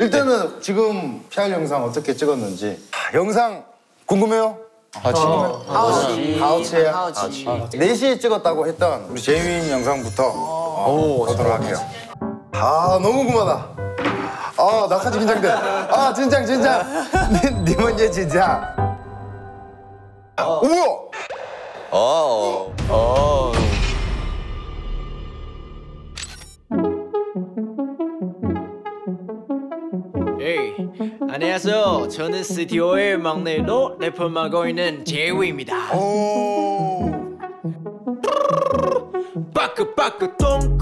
일단은 네. 지금 PR 영상 어떻게 찍었는지 영상 궁금해요? 하우치예요. 4시 찍었다고 했던 우리 제이민 영상부터 보도록 할게요. 아 너무 궁금하다. 아 나까지 긴장돼. 아 진장. 님은 얘 진짜. 우와. 안녕하세요. 저는 스튜디오의 막내로 래퍼 맡고 있는 제이민입니다. 빠꾸 don't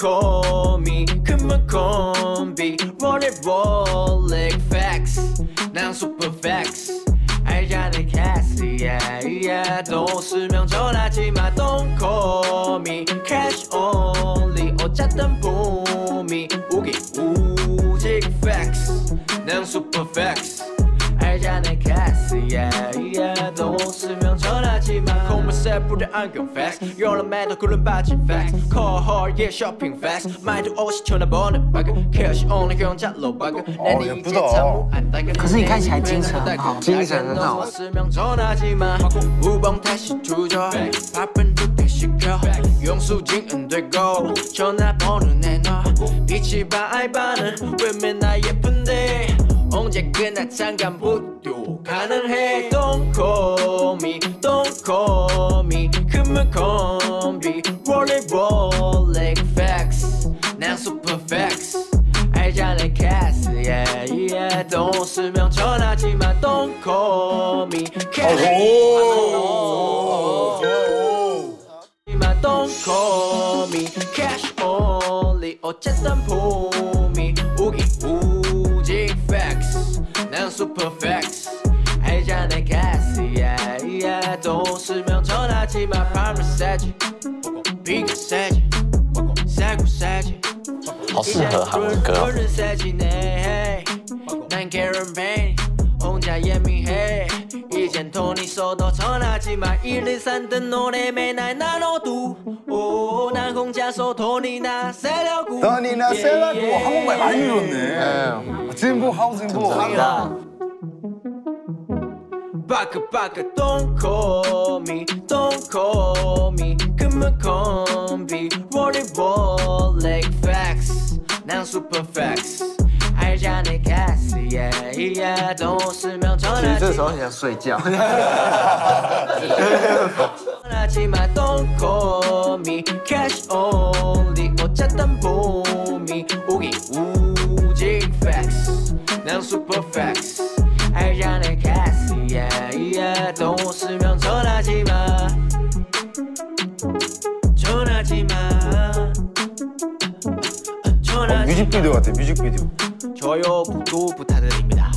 call me 금방 콤비 run it roll like facts 난 super facts 알잖아 cash yeah 돈 쓰면 전하지마 don't call me cash only 어쨌든 봄이 오기 오직 facts 난 super facts 알잖아 cash yeah 돈 쓰면 전하지마 셀프를 안경 facts 여러 매도 구름 받침 facts core yeah shopping facts 마인드 50,000원 버는 버그 cash only 경찰로 버그 난 이제 참고 안 따게 可是你看起来精神很好，精神很好。 우봉 다시 투자 바쁜 듯 시켜 영수증 안 되고 전화번호 내놔 빛이 바이바는 왜 맨날 예쁜데 언제그나 잠깐부터 가능해 Don't call me 금은 콤비 Roll like facts 난 super facts 알잖아 cash yeah 돈 쓰면 전하지마 Don't call me cash only 어쨌든 봄이 오기 오직 facts 난 super facts 알잖아 cash yeah 돈 쓰면 전하지마 밤을 새지 비가 새지 새고 새지 好适合韩文歌。난 캐러멜 혼자 예민해 이젠 돈 있어도 전하지마 1, 2, 3 든 노래 맨날 나눠도 난 혼자서 돈이나 세려고 한국말 많이 늘었네 진보 하우진보 감사합니다 바카 don't call me 금은 콤비 roll like facts 난 super facts 알잖아 cash yeah 돈 쓰면 전화지 전화지마 don't call me cash only 어쨌든 봄이 오기 오직 facts 난 super facts 알잖아 cash yeah 돈 쓰면 전화지마 뮤직비디오 같아 뮤직비디오 저요 구독 부탁드립니다.